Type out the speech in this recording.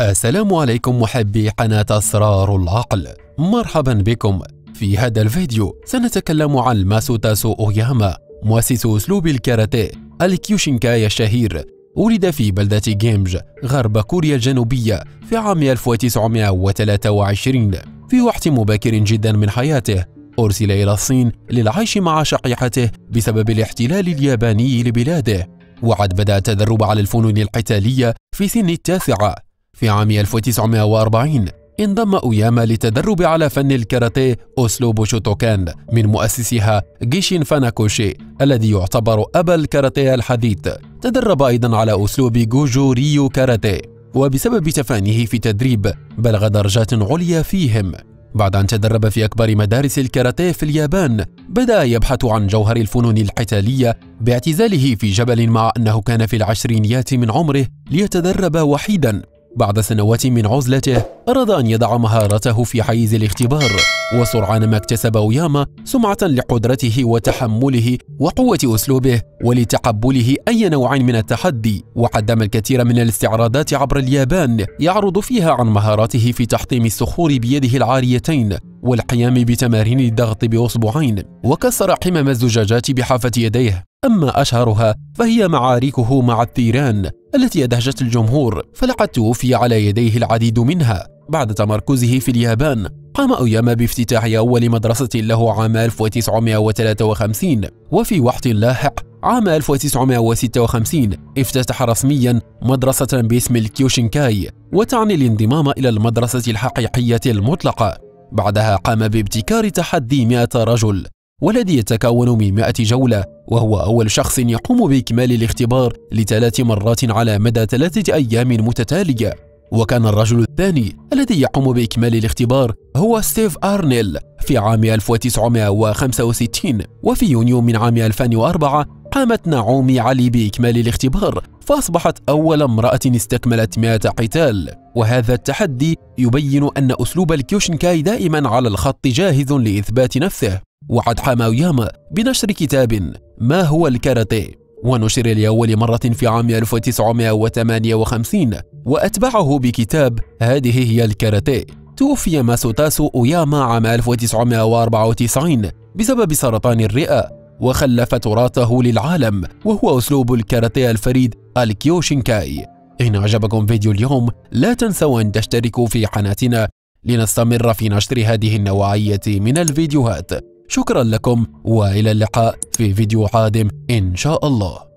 السلام عليكم محبي قناة أسرار العقل، مرحبا بكم. في هذا الفيديو سنتكلم عن ماسوتاتسو أوياما مؤسس أسلوب الكاراتيه الكيوكوشنكاي الشهير. ولد في بلدة جيمج غرب كوريا الجنوبية في عام 1923. في وقت مبكر جدا من حياته أرسل إلى الصين للعيش مع شقيقته بسبب الاحتلال الياباني لبلاده، وعد بدأ التدرب على الفنون القتالية في سن التاسعة. في عام 1940 انضم أوياما للتدرب على فن الكاراتيه أسلوب شوتوكان من مؤسسها جيشين فاناكوشي الذي يعتبر أبا الكاراتيه الحديث. تدرب أيضا على أسلوب جوجو ريو كاراتي، وبسبب تفانيه في التدريب بلغ درجات عليا فيهم. بعد أن تدرب في أكبر مدارس الكاراتيه في اليابان بدأ يبحث عن جوهر الفنون القتالية باعتزاله في جبل، مع أنه كان في العشرينيات من عمره ليتدرب وحيدا. بعد سنوات من عزلته أراد أن يضع مهارته في حيز الاختبار، وسرعان ما اكتسب أوياما سمعة لقدرته وتحمله وقوة أسلوبه ولتقبله أي نوع من التحدي، وقدم الكثير من الاستعراضات عبر اليابان يعرض فيها عن مهاراته في تحطيم الصخور بيده العاريتين والقيام بتمارين الضغط بأصبعين، وكسر حمم الزجاجات بحافة يديه. أما أشهرها فهي معاركه مع الثيران التي أدهشت الجمهور، فلقد توفي على يديه العديد منها. بعد تمركزه في اليابان قام أوياما بافتتاح أول مدرسة له عام 1953، وفي وقت لاحق عام 1956 افتتح رسميا مدرسة باسم الكيوكوشنكاي، وتعني الانضمام إلى المدرسة الحقيقية المطلقة. بعدها قام بابتكار تحدي 100 رجل والذي يتكون من 100 جولة، وهو أول شخص يقوم بإكمال الاختبار لثلاث مرات على مدى 3 أيام متتالية. وكان الرجل الثاني الذي يقوم بإكمال الاختبار هو ستيف أرنيل في عام 1965. وفي يونيو من عام 2004 قامت نعومي علي بإكمال الاختبار، فأصبحت أول امرأة استكملت 100 قتال. وهذا التحدي يبين أن أسلوب الكيوكوشنكاي دائما على الخط جاهز لإثبات نفسه. وقد قام أوياما بنشر كتاب ما هو الكاراتيه، ونشر لأول مرة في عام 1958، وأتبعه بكتاب هذه هي الكاراتيه. توفي ماسوتاتسو أوياما عام 1994 بسبب سرطان الرئة، وخلف تراثه للعالم وهو أسلوب الكاراتيه الفريد الكيوكوشنكاي. إن أعجبكم فيديو اليوم لا تنسوا أن تشتركوا في قناتنا لنستمر في نشر هذه النوعية من الفيديوهات. شكرا لكم، وإلى اللقاء في فيديو قادم إن شاء الله.